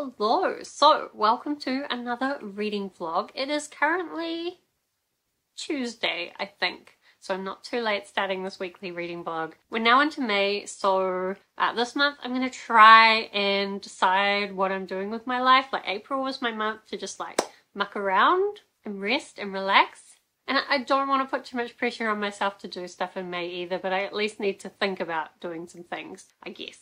Hello, so welcome to another reading vlog. It is currently Tuesday, I think, so I'm not too late starting this weekly reading vlog. We're now into May, so this month I'm gonna try and decide what I'm doing with my life. Like, April was my month to just like muck around and rest and relax. And I don't want to put too much pressure on myself to do stuff in May either, but I at least need to think about doing some things, I guess.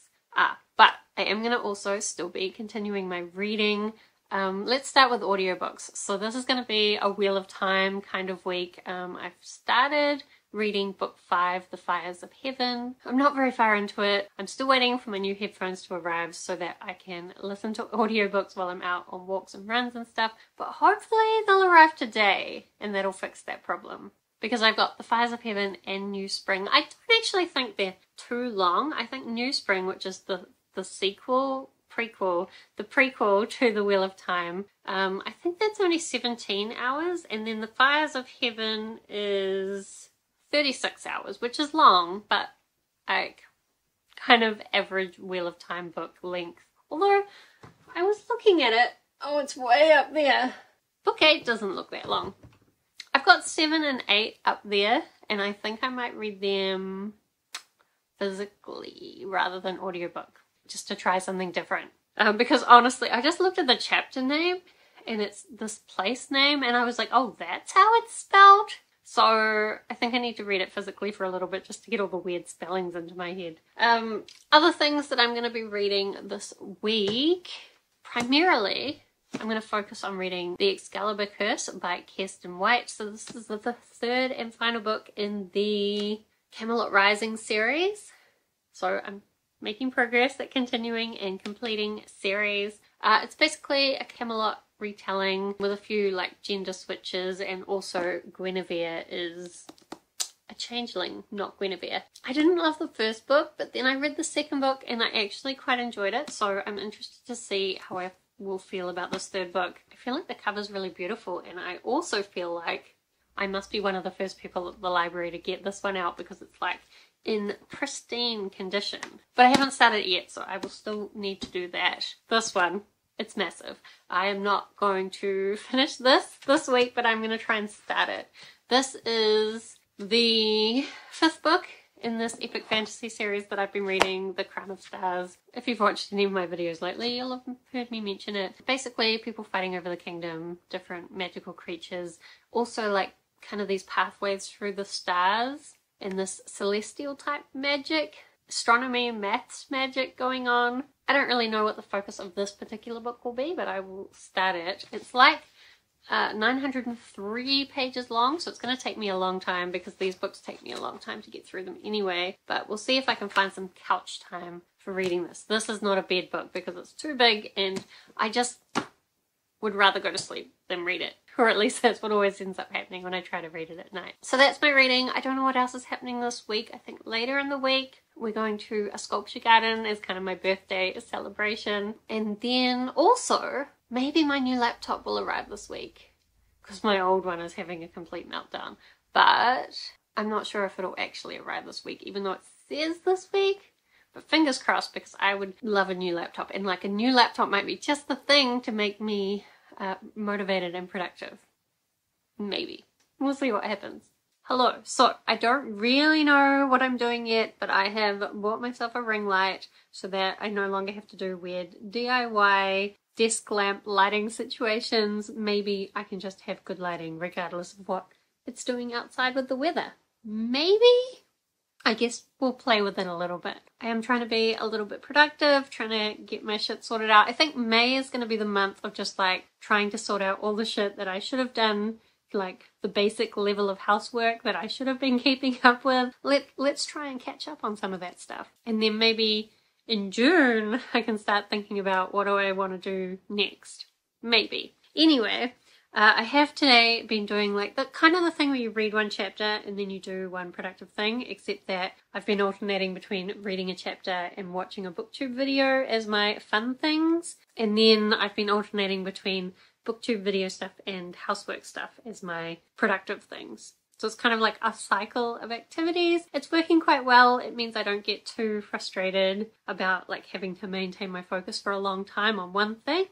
But I am going to also still be continuing my reading. Let's start with audiobooks. So this is going to be a Wheel of Time kind of week. I've started reading book 5, The Fires of Heaven. I'm not very far into it. I'm still waiting for my new headphones to arrive so that I can listen to audiobooks while I'm out on walks and runs and stuff, but hopefully they'll arrive today and that'll fix that problem. Because I've got The Fires of Heaven and New Spring. I don't actually think they're too long. I think New Spring, which is the prequel to The Wheel of Time, I think that's only 17 hours, and then The Fires of Heaven is 36 hours, which is long, but like kind of average Wheel of Time book length. Although I was looking at it, oh, it's way up there. Book 8 doesn't look that long. I've got 7 and 8 up there, and I think I might read them physically rather than audiobook, just to try something different. Because honestly, I just looked at the chapter name and it's this place name, and I was like, oh, that's how it's spelled. So I think I need to read it physically for a little bit just to get all the weird spellings into my head. Other things that I'm going to be reading this week, primarily I'm going to focus on reading The Excalibur Curse by Kiersten White. So this is the third and final book in the Camelot Rising series. So I'm making progress at continuing and completing series. It's basically a Camelot retelling with a few like gender switches, and also Guinevere is a changeling, not Guinevere. I didn't love the first book, but then I read the second book and I actually quite enjoyed it. So I'm interested to see how I will feel about this third book. I feel like the cover's really beautiful, and I also feel like I must be one of the first people at the library to get this one out, because it's like in pristine condition. But I haven't started it yet, so I will still need to do that. This one, it's massive. I am not going to finish this week, but I'm going to try and start it. This is the fifth book in this epic fantasy series that I've been reading, The Crown of Stars. If you've watched any of my videos lately, you'll have heard me mention it. Basically, people fighting over the kingdom, different magical creatures, also like kind of these pathways through the stars and this celestial type magic, astronomy, maths magic going on. I don't really know what the focus of this particular book will be, but I will start it. It's like 903 pages long, so it's going to take me a long time, because these books take me a long time to get through them anyway. But we'll see if I can find some couch time for reading this. This is not a bed book because it's too big, and I just would rather go to sleep than read it. Or at least that's what always ends up happening when I try to read it at night. So that's my reading. I don't know what else is happening this week. I think later in the week we're going to a sculpture garden as kind of my birthday celebration. And then also maybe my new laptop will arrive this week, because my old one is having a complete meltdown. But I'm not sure if it'll actually arrive this week, even though it says this week. But fingers crossed, because I would love a new laptop. And like, a new laptop might be just the thing to make me motivated and productive. Maybe. We'll see what happens. Hello. So I don't really know what I'm doing yet, but I have bought myself a ring light so that I no longer have to do weird DIY desk lamp lighting situations. Maybe I can just have good lighting regardless of what it's doing outside with the weather. Maybe? I guess we'll play with it a little bit. I am trying to be a little bit productive, trying to get my shit sorted out. I think May is going to be the month of just like trying to sort out all the shit that I should have done, like the basic level of housework that I should have been keeping up with. Let's try and catch up on some of that stuff. And then maybe in June I can start thinking about what do I want to do next. Maybe. Anyway, I have today been doing like the kind of the thing where you read one chapter and then you do one productive thing, except that I've been alternating between reading a chapter and watching a BookTube video as my fun things, and then I've been alternating between BookTube video stuff and housework stuff as my productive things. So it's kind of like a cycle of activities. It's working quite well. It means I don't get too frustrated about like having to maintain my focus for a long time on one thing,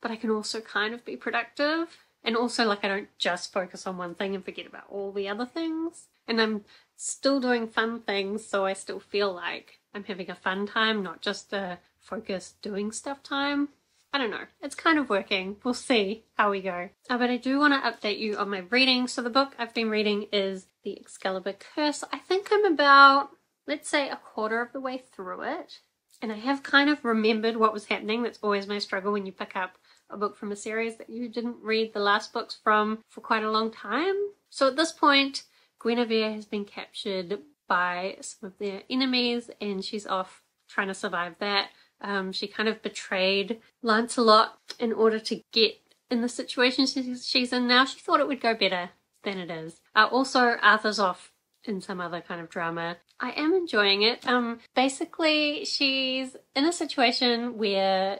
but I can also kind of be productive. And also like I don't just focus on one thing and forget about all the other things. And I'm still doing fun things, so I still feel like I'm having a fun time, not just a focused doing stuff time. I don't know. It's kind of working. We'll see how we go. But I do want to update you on my reading. So the book I've been reading is The Excalibur Curse. I think I'm about, let's say, a quarter of the way through it. And I have kind of remembered what was happening. That's always my struggle when you pick up a book from a series that you didn't read the last books from for quite a long time. So at this point, Guinevere has been captured by some of their enemies and she's off trying to survive that. She kind of betrayed Lancelot in order to get in the situation she's in now. She thought it would go better than it is. Also, Arthur's off in some other kind of drama. I am enjoying it. Basically, she's in a situation where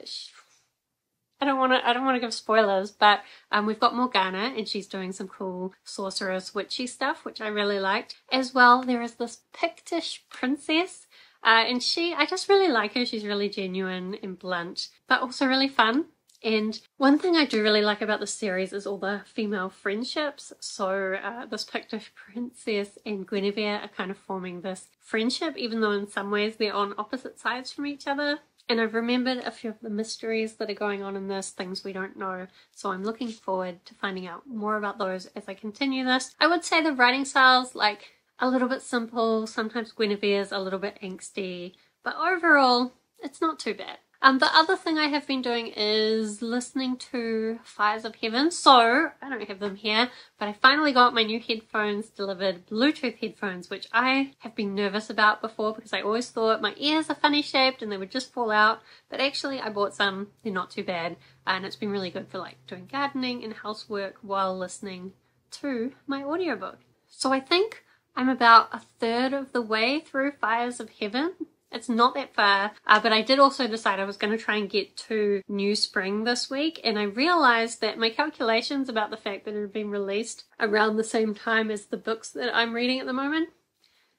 I don't want to give spoilers, but we've got Morgana and she's doing some cool sorceress witchy stuff, which I really liked. As well, there is this Pictish princess. And I just really like her. She's really genuine and blunt, but also really fun. And one thing I do really like about this series is all the female friendships. So this Pictish princess and Guinevere are kind of forming this friendship, even though in some ways they're on opposite sides from each other. And I've remembered a few of the mysteries that are going on in this, things we don't know. So I'm looking forward to finding out more about those as I continue this. I would say the writing style's like a little bit simple, sometimes Guinevere's a little bit angsty, but overall it's not too bad. The other thing I have been doing is listening to Fires of Heaven. So I don't have them here, but I finally got my new headphones delivered, Bluetooth headphones, which I have been nervous about before because I always thought my ears are funny shaped and they would just fall out, but actually I bought some, they're not too bad, and it's been really good for like doing gardening and housework while listening to my audiobook. So I think I'm about a third of the way through Fires of Heaven. It's not that far, but I did also decide I was going to try and get to New Spring this week, and I realized that my calculations about the fact that it had been released around the same time as the books that I'm reading at the moment,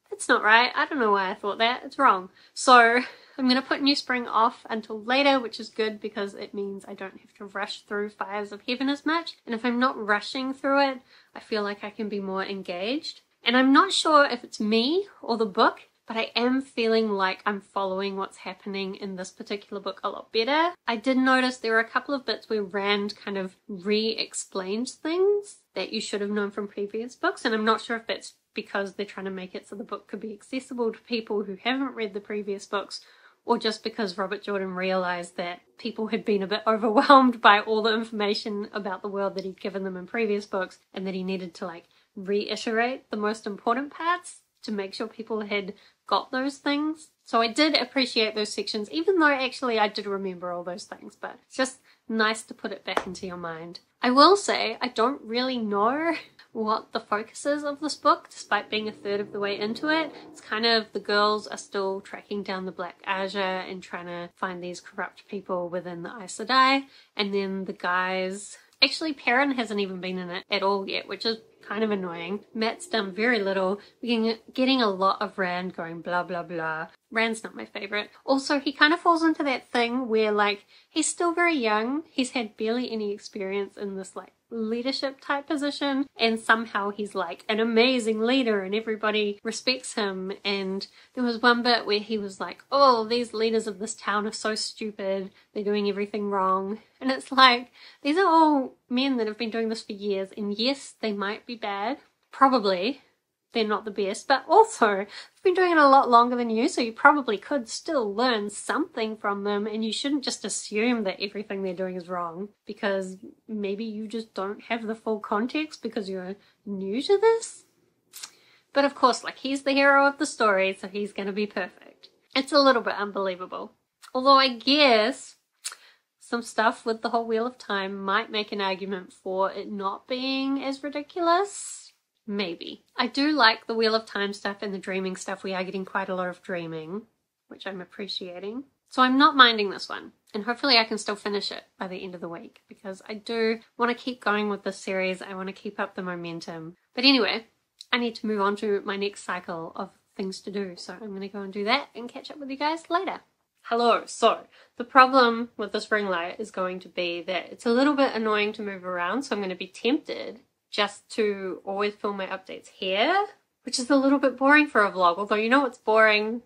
that's not right. I don't know why I thought that. It's wrong. So I'm going to put New Spring off until later, which is good because it means I don't have to rush through Fires of Heaven as much, and if I'm not rushing through it, I feel like I can be more engaged. And I'm not sure if it's me or the book, but I am feeling like I'm following what's happening in this particular book a lot better. I did notice there were a couple of bits where Rand kind of re-explained things that you should have known from previous books, and I'm not sure if that's because they're trying to make it so the book could be accessible to people who haven't read the previous books, or just because Robert Jordan realized that people had been a bit overwhelmed by all the information about the world that he'd given them in previous books, and that he needed to like reiterate the most important parts to make sure people had got those things. So I did appreciate those sections, even though actually I did remember all those things, but it's just nice to put it back into your mind. I will say I don't really know what the focus is of this book, despite being a third of the way into it. It's kind of the girls are still tracking down the Black Aja and trying to find these corrupt people within the Aes Sedai, and then the guys... Actually, Perrin hasn't even been in it at all yet, which is kind of annoying. Matt's done very little. We're getting a lot of Rand going blah blah blah. Rand's not my favourite. Also, he kind of falls into that thing where like he's still very young, he's had barely any experience in this like leadership type position, and somehow he's like an amazing leader and everybody respects him. And there was one bit where he was like, oh, these leaders of this town are so stupid, they're doing everything wrong. And it's like, these are all men that have been doing this for years, and yes, they might be bad, probably they're not the best, but also they've been doing it a lot longer than you, so you probably could still learn something from them, and you shouldn't just assume that everything they're doing is wrong, because maybe you just don't have the full context because you're new to this. But of course, like, he's the hero of the story, so he's gonna be perfect. It's a little bit unbelievable. Although I guess some stuff with the whole Wheel of Time might make an argument for it not being as ridiculous. Maybe. I do like the Wheel of Time stuff and the dreaming stuff. We are getting quite a lot of dreaming, which I'm appreciating. So I'm not minding this one, and hopefully I can still finish it by the end of the week, because I do want to keep going with this series. I want to keep up the momentum. But anyway, I need to move on to my next cycle of things to do, so I'm gonna go and do that and catch up with you guys later. Hello, so the problem with this ring light is going to be that it's a little bit annoying to move around, so I'm gonna be tempted just to always film my updates here, which is a little bit boring for a vlog, although you know what's boring?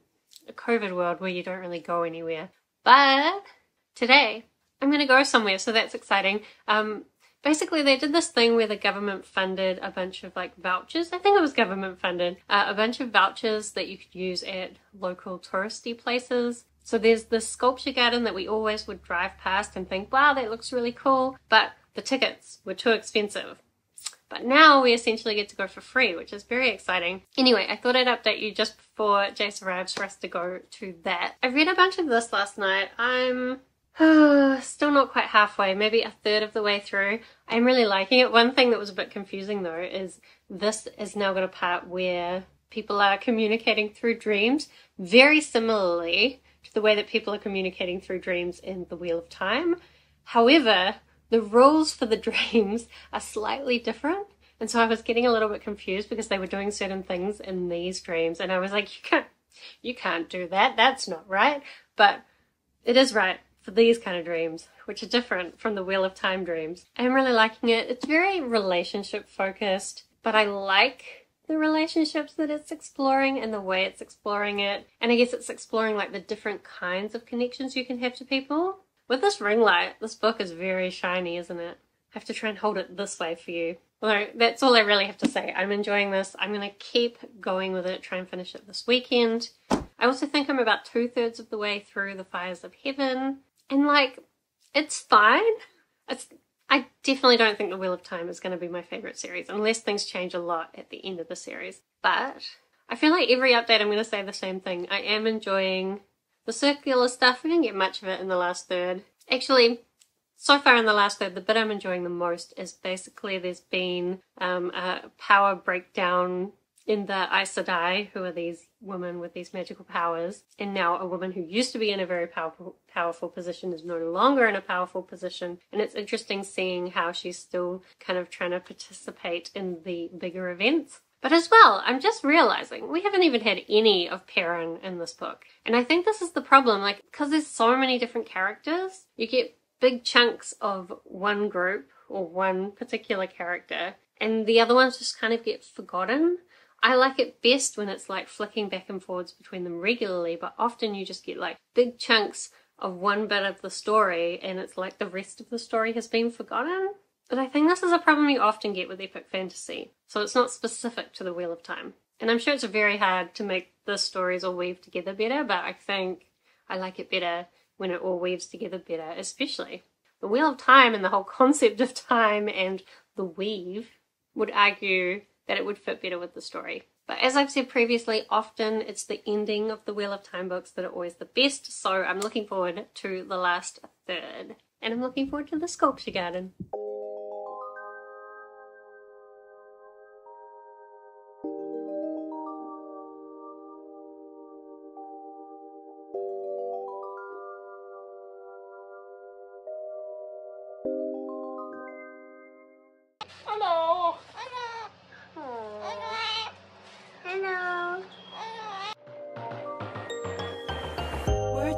A COVID world where you don't really go anywhere. But today I'm gonna go somewhere, so that's exciting. Basically, they did this thing where the government funded a bunch of like vouchers. I think it was government funded. A bunch of vouchers that you could use at local touristy places. So there's this sculpture garden that we always would drive past and think, wow, that looks really cool. But the tickets were too expensive. But now we essentially get to go for free, which is very exciting. Anyway, I thought I'd update you just before Jace arrives for us to go to that. I read a bunch of this last night. I'm still not quite halfway, maybe a third of the way through. I'm really liking it. One thing that was a bit confusing though is this is now got a part where people are communicating through dreams, very similarly to the way that people are communicating through dreams in The Wheel of Time. However, the rules for the dreams are slightly different, and so I was getting a little bit confused because they were doing certain things in these dreams, and I was like, you can't do that, that's not right. But it is right for these kind of dreams, which are different from the Wheel of Time dreams. I'm really liking it. It's very relationship focused, but I like the relationships that it's exploring and the way it's exploring it. And I guess it's exploring like the different kinds of connections you can have to people. With this ring light, this book is very shiny, isn't it? I have to try and hold it this way for you. Although that's all I really have to say. I'm enjoying this. I'm gonna keep going with it, try and finish it this weekend. I also think I'm about 2/3 of the way through The Fires of Heaven. And like, it's fine. I definitely don't think The Wheel of Time is going to be my favourite series, unless things change a lot at the end of the series. But I feel like every update I'm going to say the same thing. I am enjoying the circular stuff. We didn't get much of it in the last third. Actually, so far in the last third, the bit I'm enjoying the most is basically there's been a power breakdown in the Aes Sedai, who are these women with these magical powers, and now a woman who used to be in a very powerful position is no longer in a powerful position, and it's interesting seeing how she's still kind of trying to participate in the bigger events. But as well, I'm just realizing we haven't even had any of Perrin in this book, and I think this is the problem, like, because there's so many different characters, you get big chunks of one group or one particular character, and the other ones just kind of get forgotten. I like it best when it's like flicking back and forwards between them regularly, but often you just get like big chunks of one bit of the story and it's like the rest of the story has been forgotten. But I think this is a problem you often get with epic fantasy, so it's not specific to the Wheel of Time. And I'm sure it's very hard to make the stories all weave together better, but I think I like it better when it all weaves together better, especially. The Wheel of Time and the whole concept of time and the weave would argue that it would fit better with the story. But as I've said previously, often it's the ending of the Wheel of Time books that are always the best, so I'm looking forward to the last third. And I'm looking forward to the sculpture garden.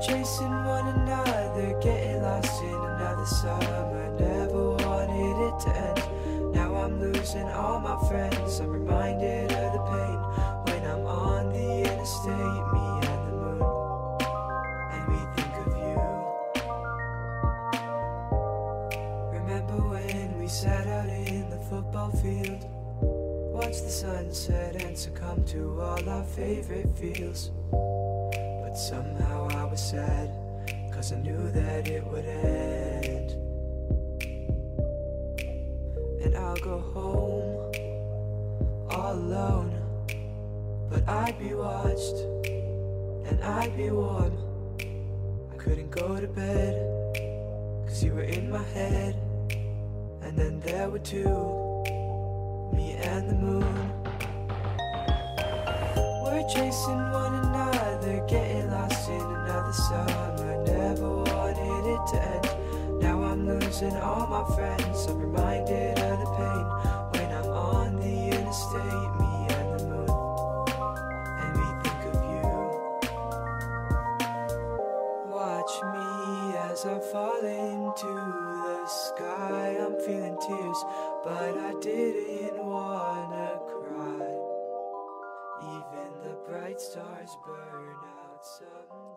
Chasing one another, getting lost in another summer. Never wanted it to end. Now I'm losing all my friends. I'm reminded of the pain when I'm on the interstate. Me and the moon, and we think of you. Remember when we sat out in the football field, watched the sunset and succumb to all our favorite feels. But somehow I was sad, cause I knew that it would end. And I'll go home, all alone, but I'd be watched, and I'd be warm. I couldn't go to bed, cause you were in my head. And then there were two, me and the moon. We're chasing one another, getting lost in another summer. Never wanted it to end. Now I'm losing all my friends. I'm reminded of the pain when I'm on the interstate. Me and feeling tears, but I didn't wanna cry. Even the bright stars burn out someday.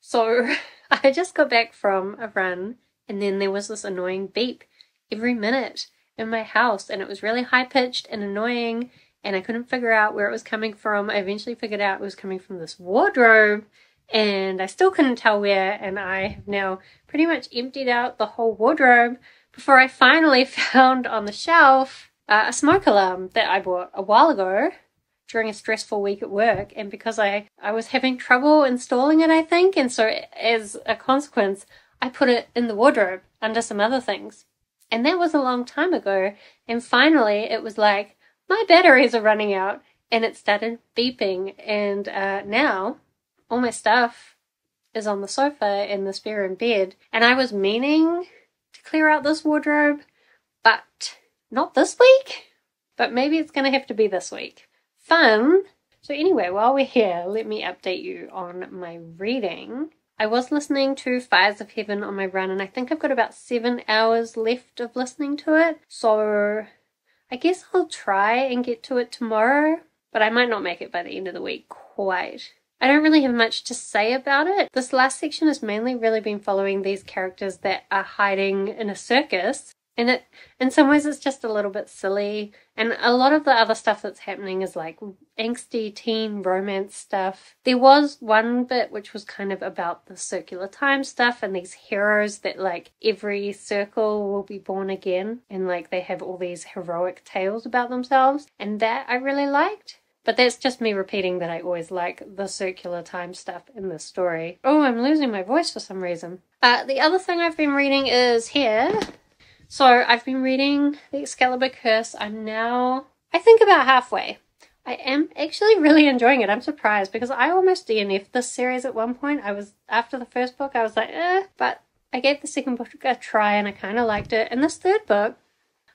So I just got back from a run, and then there was this annoying beep every minute in my house, and it was really high-pitched and annoying, and I couldn't figure out where it was coming from. I eventually figured out it was coming from this wardrobe, and I still couldn't tell where, and I have now pretty much emptied out the whole wardrobe before I finally found on the shelf a smoke alarm that I bought a while ago during a stressful week at work, and because I was having trouble installing it, I think, and so as a consequence I put it in the wardrobe under some other things. And that was a long time ago, and finally it was like, my batteries are running out, and it started beeping, and now all my stuff is on the sofa in the spare room bed, and I was meaning to clear out this wardrobe, but not this week, but maybe it's going to have to be this week. Fun! So anyway, while we're here, let me update you on my reading. I was listening to Fires of Heaven on my run, and I think I've got about 7 hours left of listening to it, so I guess I'll try and get to it tomorrow, but I might not make it by the end of the week quite. I don't really have much to say about it. This last section has mainly really been following these characters that are hiding in a circus, and in some ways it's just a little bit silly, and a lot of the other stuff that's happening is like angsty teen romance stuff. There was one bit which was kind of about the circular time stuff and these heroes that like every circle will be born again, and like they have all these heroic tales about themselves, and that I really liked. But that's just me repeating that I always like the circular time stuff in this story. Oh, I'm losing my voice for some reason. The other thing I've been reading is here. So I've been reading The Excalibur Curse. I'm now, I think, about halfway. I am actually really enjoying it. I'm surprised because I almost DNF'd this series at one point. I was, after the first book, I was like, but I gave the second book a try and I kind of liked it. And this third book,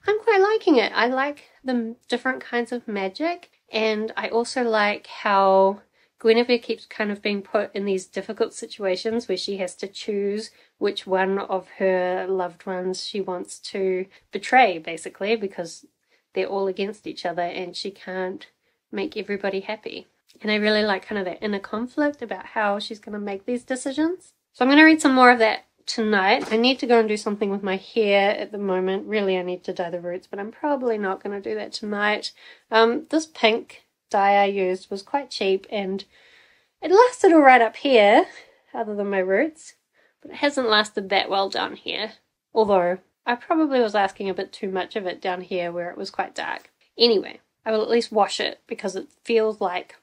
I'm quite liking it. I like the different kinds of magic, and I also like how Guinevere keeps kind of being put in these difficult situations where she has to choose which one of her loved ones she wants to betray, basically, because they're all against each other and she can't make everybody happy. And I really like kind of that inner conflict about how she's going to make these decisions. So I'm going to read some more of that tonight. I need to go and do something with my hair at the moment. Really, I need to dye the roots, but I'm probably not going to do that tonight. This pink dye I used was quite cheap, and it lasted all right up here other than my roots, but it hasn't lasted that well down here, although I probably was asking a bit too much of it down here where it was quite dark. Anyway, I will at least wash it because it feels like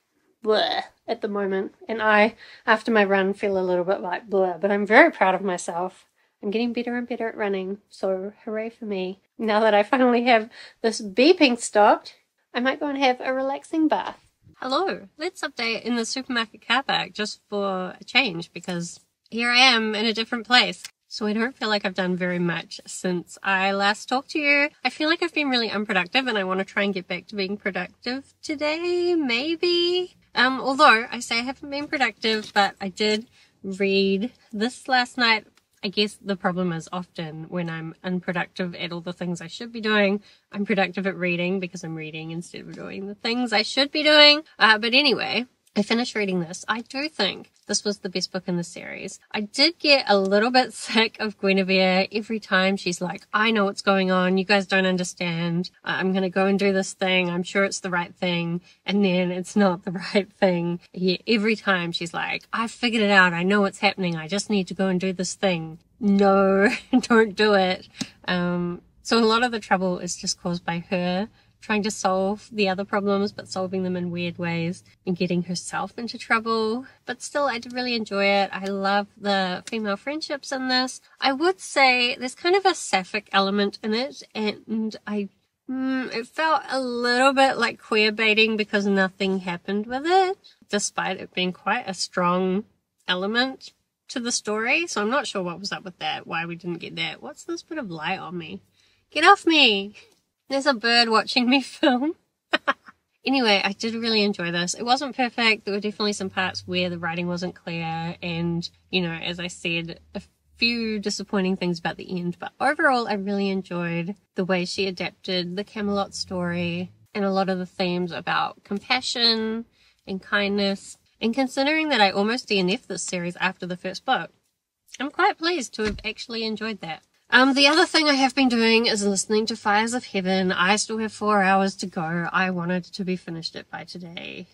bleh at the moment, and I, after my run, feel a little bit like bleh, but I'm very proud of myself. I'm getting better and better at running, so hooray for me. Now that I finally have this beeping stopped, I might go and have a relaxing bath. Hello, let's update in the supermarket car park just for a change, because here I am in a different place. So I don't feel like I've done very much since I last talked to you. I feel like I've been really unproductive, and I want to try and get back to being productive today, maybe. Although I say I haven't been productive, but I did read this last night. I guess the problem is often when I'm unproductive at all the things I should be doing, I'm productive at reading because I'm reading instead of doing the things I should be doing. But anyway, I finished reading this. I do think this was the best book in the series. I did get a little bit sick of Guinevere. Every time she's like, I know what's going on. You guys don't understand. I'm going to go and do this thing. I'm sure it's the right thing. And then it's not the right thing. Yeah, every time she's like, I figured it out. I know what's happening. I just need to go and do this thing. No, don't do it. So a lot of the trouble is just caused by her trying to solve the other problems, but solving them in weird ways and getting herself into trouble. But still, I did really enjoy it. I love the female friendships in this. I would say there's kind of a sapphic element in it, and it felt a little bit like queer baiting because nothing happened with it, despite it being quite a strong element to the story. So I'm not sure what was up with that, why we didn't get that. What's this bit of light on me? Get off me! There's a bird watching me film. Anyway, I did really enjoy this. It wasn't perfect. There were definitely some parts where the writing wasn't clear. And, you know, as I said, if few disappointing things about the end, but overall I really enjoyed the way she adapted the Camelot story and a lot of the themes about compassion and kindness. And considering that I almost DNF'd this series after the first book, I'm quite pleased to have actually enjoyed that. The other thing I have been doing is listening to Fires of Heaven. I still have 4 hours to go. I wanted to be finished it by today.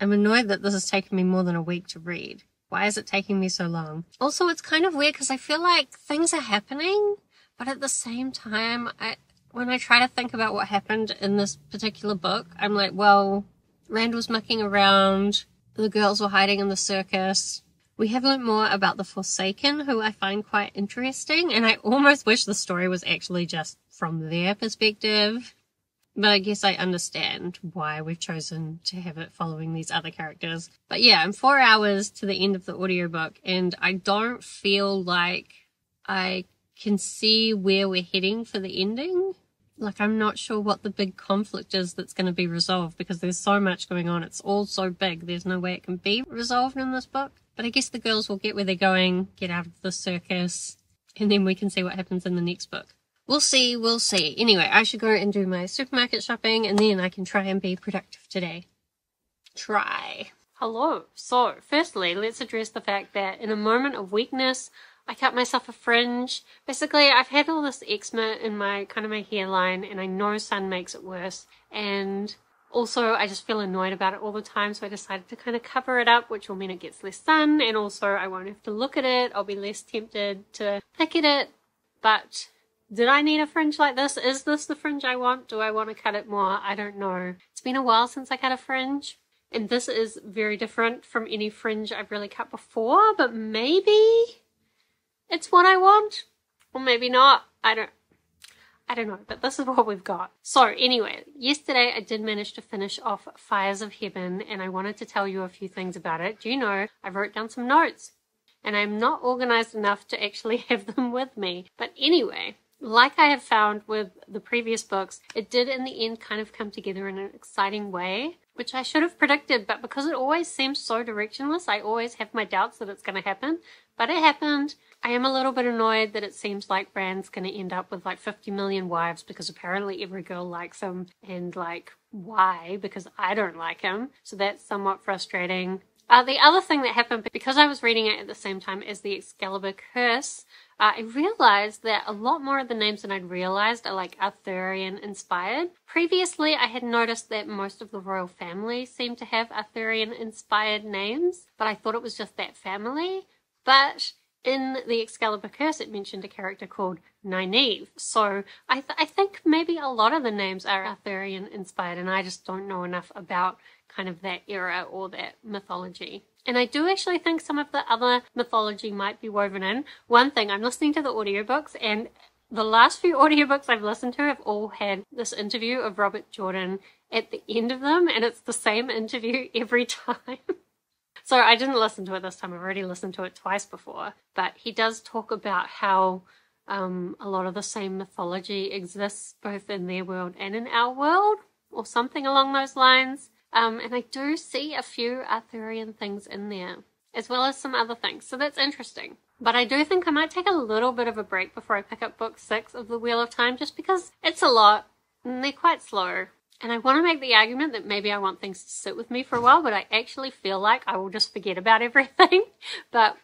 I'm annoyed that this has taken me more than a week to read. Why is it taking me so long? Also, it's kind of weird because I feel like things are happening, but at the same time, when I try to think about what happened in this particular book, I'm like, well, Randall's mucking around, the girls were hiding in the circus. We have learned more about the Forsaken, who I find quite interesting, and I almost wish the story was actually just from their perspective. But I guess I understand why we've chosen to have it following these other characters. But yeah, I'm 4 hours to the end of the audiobook, and I don't feel like I can see where we're heading for the ending. Like, I'm not sure what the big conflict is that's going to be resolved, because there's so much going on. It's all so big. There's no way it can be resolved in this book. But I guess the girls will get where they're going, get out of the circus, and then we can see what happens in the next book. We'll see, we'll see. Anyway, I should go and do my supermarket shopping, and then I can try and be productive today. Try. Hello. So, firstly, let's address the fact that in a moment of weakness, I cut myself a fringe. Basically, I've had all this eczema in my hairline, and I know sun makes it worse. And also, I just feel annoyed about it all the time, so I decided to kind of cover it up, which will mean it gets less sun, and also I won't have to look at it. I'll be less tempted to pick at it, but did I need a fringe like this? Is this the fringe I want? Do I want to cut it more? I don't know. It's been a while since I cut a fringe, and this is very different from any fringe I've really cut before, but maybe it's what I want, or maybe not. I don't know, but this is what we've got. So anyway, yesterday I did manage to finish off Fires of Heaven, and I wanted to tell you a few things about it. Do you know, I wrote down some notes, and I'm not organized enough to actually have them with me. But anyway, like I have found with the previous books, it did in the end kind of come together in an exciting way, which I should have predicted, but because it always seems so directionless, I always have my doubts that it's going to happen. But it happened. I am a little bit annoyed that it seems like Bran's going to end up with like 50 million wives, because apparently every girl likes him, and like, why? Because I don't like him. So that's somewhat frustrating. The other thing that happened, because I was reading it at the same time as The Excalibur Curse, I realized that a lot more of the names than I'd realized are like Arthurian inspired. Previously, I had noticed that most of the royal family seemed to have Arthurian inspired names, but I thought it was just that family. But in The Excalibur Curse, it mentioned a character called Nynaeve. So I think maybe a lot of the names are Arthurian inspired, and I just don't know enough about kind of that era or that mythology. And I do actually think some of the other mythology might be woven in. One thing, I'm listening to the audiobooks, and the last few audiobooks I've listened to have all had this interview of Robert Jordan at the end of them, and it's the same interview every time. So I didn't listen to it this time. I've already listened to it twice before. But he does talk about how a lot of the same mythology exists both in their world and in our world, or something along those lines. And I do see a few Arthurian things in there, as well as some other things. So that's interesting. But I do think I might take a little bit of a break before I pick up book 6 of The Wheel of Time, just because it's a lot and they're quite slow. And I want to make the argument that maybe I want things to sit with me for a while, but I actually feel like I will just forget about everything. But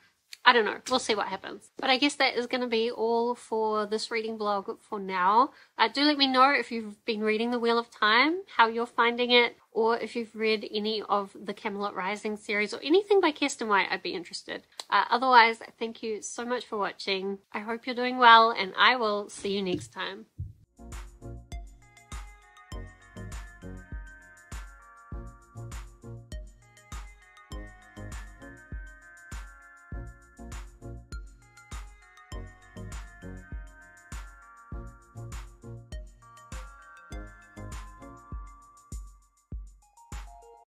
I don't know. We'll see what happens. But I guess that is going to be all for this reading blog for now. Do let me know if you've been reading The Wheel of Time, how you're finding it, or if you've read any of the Camelot Rising series or anything by Kiersten White. I'd be interested. Otherwise, thank you so much for watching. I hope you're doing well, and I will see you next time.